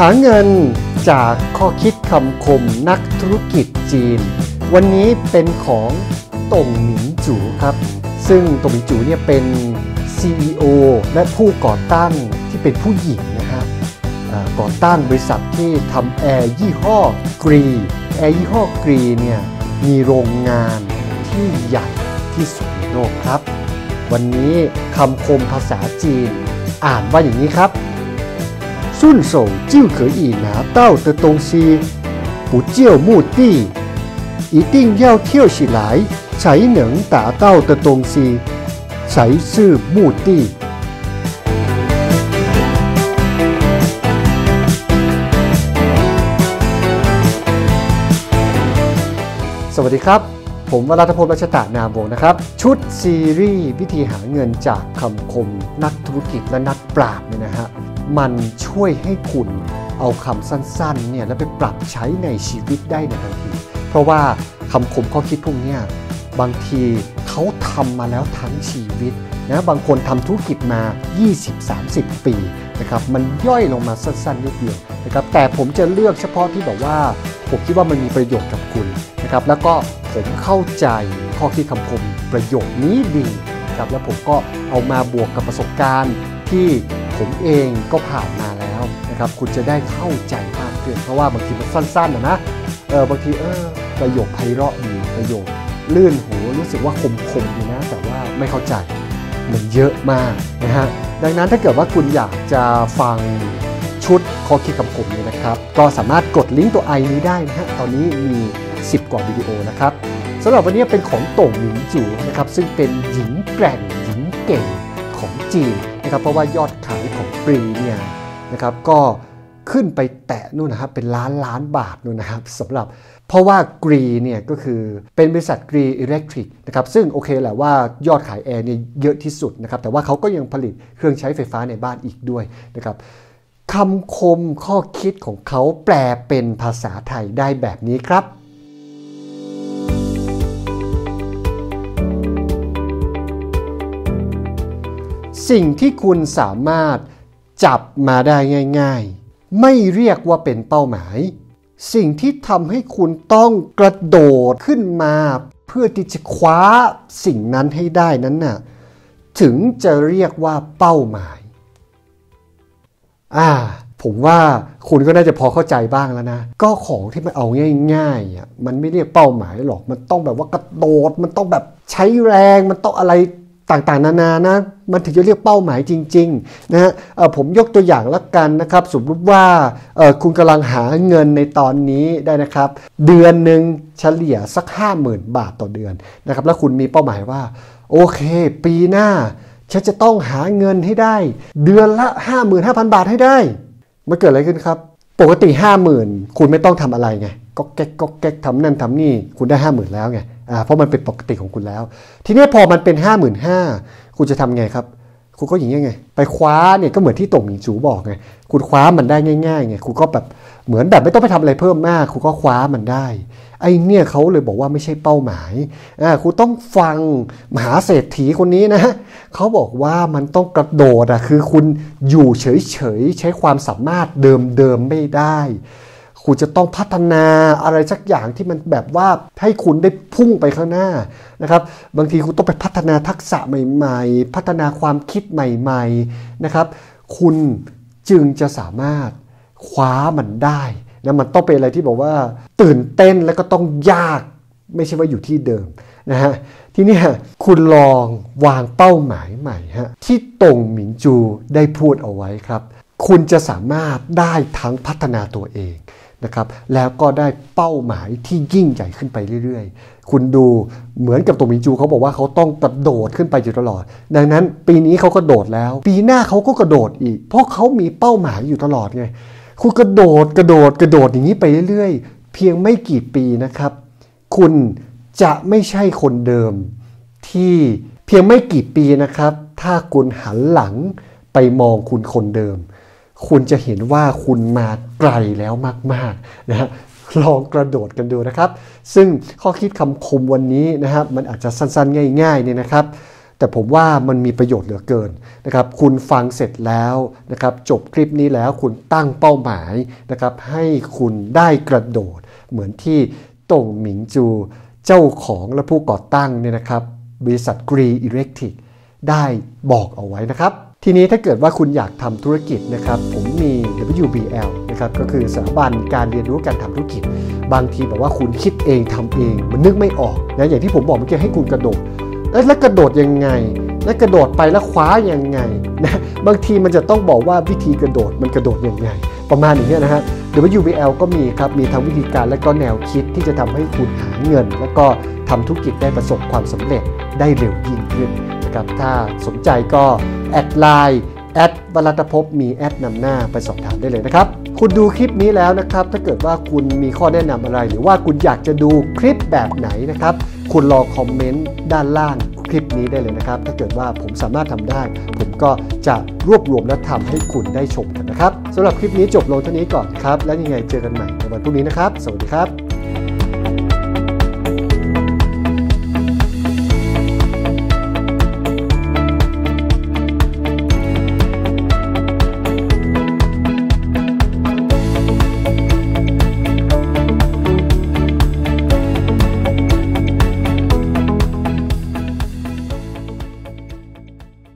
หาเงินจากข้อคิดคำคมนักธุรกิจจีนวันนี้เป็นของต่งหมินจู๋ครับซึ่งต่งหมินจู๋เนี่ยเป็น CEO และผู้ก่อตั้งที่เป็นผู้หญิงนะฮะก่อตั้งบริษัทที่ทำแอร์ยี่ห้อ Gree แอร์ยี่ห้อ Gree เนี่ยมีโรงงานที่ใหญ่ที่สุดในโลกครับวันนี้คำคมภาษาจีนอ่านว่าอย่างนี้ครับซุนโส่จิ้วเขยอีหนาเต้าเตอตงซีปู่เจี้ยวมู่ตี้一定要跳起来才能达到的东西才是目的สวัสดีครับผมวรัฐพล รัชตะนามวงศ์นะครับชุดซีรีส์วิธีหาเงินจากคำคมนักธุรกิจและนักปราชญ์เนี่ยนะฮะมันช่วยให้คุณเอาคำสั้นๆเนี่ยแล้วไปปรับใช้ในชีวิตได้ในทันทีเพราะว่าคำคมข้อคิดพวกนี้บางทีเขาทำมาแล้วทั้งชีวิตนะบางคนทำธุรกิจมา 20-30 ปีนะครับมันย่อยลงมาสั้นๆนิดเดียวนะครับแต่ผมจะเลือกเฉพาะที่แบบว่าผมคิดว่ามันมีประโยชน์กับคุณนะครับแล้วก็ผมเข้าใจข้อคิดคำคมประโยคนี้ดีนะครับแล้วผมก็เอามาบวกกับประสบการณ์ที่ผมเองก็ผ่านมาแล้วนะครับคุณจะได้เข้าใจมากขึ้นเพราะว่าบางทีมันสั้นๆนะบางทีประโยคไพเราะดีประโยคลื่นหูรู้สึกว่าคมๆดีนะแต่ว่าไม่เข้าใจมันเยอะมากนะฮะดังนั้นถ้าเกิดว่าคุณอยากจะฟังชุดข้อคิดคำคมนี้นะครับก็สามารถกดลิงก์ตัวไอนี้ได้นะฮะตอนนี้มี10กว่าวิดีโอนะครับสำหรับวันนี้เป็นของต่งหมินจู๋นะครับซึ่งเป็นหญิงแกร่งหญิงเก่งของจีนนะครับเพราะว่ายอดขายของปรีเนี่ยนะครับก็ขึ้นไปแตะนู่นนะครับเป็นล้านบาทนู่นนะครับสำหรับเพราะว่า Gree เนี่ยก็คือเป็นบริษัท Gree Electric นะครับซึ่งโอเคแหละว่ายอดขายแอร์เนี่ยเยอะที่สุดนะครับแต่ว่าเขาก็ยังผลิตเครื่องใช้ไฟฟ้าในบ้านอีกด้วยนะครับคำคมข้อคิดของเขาแปลเป็นภาษาไทยได้แบบนี้ครับสิ่งที่คุณสามารถจับมาได้ง่ายๆไม่เรียกว่าเป็นเป้าหมายสิ่งที่ทำให้คุณต้องกระโดดขึ้นมาเพื่อที่จะคว้าสิ่งนั้นให้ได้นั้นน่ะถึงจะเรียกว่าเป้าหมายผมว่าคุณก็น่าจะพอเข้าใจบ้างแล้วนะก็ของที่มันเอาง่ายๆมันไม่เรียกเป้าหมายหรอกมันต้องแบบว่ากระโดดมันต้องแบบใช้แรงมันต้องอะไรต่างๆนานานะมันถึงจะเรียกเป้าหมายจริงๆนะฮะผมยกตัวอย่างละกันนะครับสมมติว่าคุณกำลังหาเงินในตอนนี้ได้นะครับเดือนหนึ่งเฉลี่ยสัก 50,000 บาทต่อเดือนนะครับแล้วคุณมีเป้าหมายว่าโอเคปีหน้าฉันจะต้องหาเงินให้ได้เดือนละ 55,000 บาทให้ได้มันเกิดอะไรขึ้นครับปกติ 50,000 คุณไม่ต้องทำอะไรไงก็แก๊กก็แก๊กทำนั่นทำนี่คุณได้ 50,000 แล้วไงเพราะมันเป็นปกติของคุณแล้วทีนี้พอมันเป็น 55,000 คุณจะทำไงครับคุณก็อย่างนี้ไงไปคว้าเนี่ยก็เหมือนที่ต่งหมินจู๋บอกไงคุณคว้ามันได้ง่ายๆไงคุณก็แบบเหมือนแบบไม่ต้องไปทำอะไรเพิ่มมากคุณก็คว้ามันได้ไอ้เนี่ยเขาเลยบอกว่าไม่ใช่เป้าหมายคุณต้องฟังมหาเศรษฐีคนนี้นะเขาบอกว่ามันต้องกระโดดคือคุณอยู่เฉยๆใช้ความสามารถเดิมๆไม่ได้คุณจะต้องพัฒนาอะไรสักอย่างที่มันแบบว่าให้คุณได้พุ่งไปข้างหน้านะครับบางทีคุณต้องไปพัฒนาทักษะใหม่ๆพัฒนาความคิดใหม่ๆนะครับคุณจึงจะสามารถคว้ามันได้นะมันต้องเป็นอะไรที่บอกว่าตื่นเต้นแล้วก็ต้องยากไม่ใช่ว่าอยู่ที่เดิมนะฮะทีนี้คุณลองวางเป้าหมายใหม่ฮะที่ต่งหมินจู๋ได้พูดเอาไว้ครับคุณจะสามารถได้ทั้งพัฒนาตัวเองนะครับแล้วก็ได้เป้าหมายที่ยิ่งใหญ่ขึ้นไปเรื่อยๆคุณดูเหมือนกับต่งหมินจู๋เขาบอกว่าเขาต้องกระโดดขึ้นไปอยู่ตลอดดังนั้นปีนี้เขากระโดดแล้วปีหน้าเขาก็กระโดดอีกเพราะเขามีเป้าหมายอยู่ตลอดไงคุณกระโดดอย่างนี้ไปเรื่อยๆเพียงไม่กี่ปีนะครับคุณจะไม่ใช่คนเดิมที่เพียงไม่กี่ปีนะครับถ้าคุณหันหลังไปมองคุณคนเดิมคุณจะเห็นว่าคุณมาไกลแล้วมากๆนะฮะลองกระโดดกันดูนะครับซึ่งข้อคิดคำคมวันนี้นะครับมันอาจจะสั้นๆง่ายๆเนี่ยนะครับ แต่ผมว่ามันมีประโยชน์เหลือเกินนะครับคุณฟังเสร็จแล้วนะครับจบคลิปนี้แล้วคุณตั้งเป้าหมายนะครับให้คุณได้กระโดดเหมือนที่ต่งหมิงจูเจ้าของและผู้ก่อตั้งเนี่ยนะครับบริษัท Gree Electric ได้บอกเอาไว้นะครับทีนี้ถ้าเกิดว่าคุณอยากทำธุรกิจนะครับผมมี WBL นะครับก็คือสถาบันการเรียนรู้การทำธุรกิจบางทีแบบว่าคุณคิดเองทำเองมันนึกไม่ออกนะอย่างที่ผมบอกเมื่อกี้ให้คุณกระโดดแล้วกระโดดยังไงแล้วกระโดดไปแล้วคว้ายังไงนะบางทีมันจะต้องบอกว่าวิธีกระโดดมันกระโดดยังไงประมาณอย่างนี้นะฮะ WBL ก็มีครับมีทั้งวิธีการและก็แนวคิดที่จะทำให้คุณหาเงินแล้วก็ทำธุรกิจได้ประสบความสำเร็จได้เร็วยิ่งขึ้นนะครับถ้าสนใจก็แอดไลน์แอดวรัตภพมีแอดนำหน้าไปสอบถามได้เลยนะครับคุณดูคลิปนี้แล้วนะครับถ้าเกิดว่าคุณมีข้อแนะนำอะไรหรือว่าคุณอยากจะดูคลิปแบบไหนนะครับคุณรอคอมเมนต์ด้านล่างคลิปนี้ได้เลยนะครับถ้าเกิดว่าผมสามารถทำได้ผมก็จะรวบรวมและทำให้คุณได้ชมกันนะครับสำหรับคลิปนี้จบลงเท่านี้ก่อนครับและยังไงเจอกันใหม่ในวันพรุ่งนี้นะครับสวัสดีครับ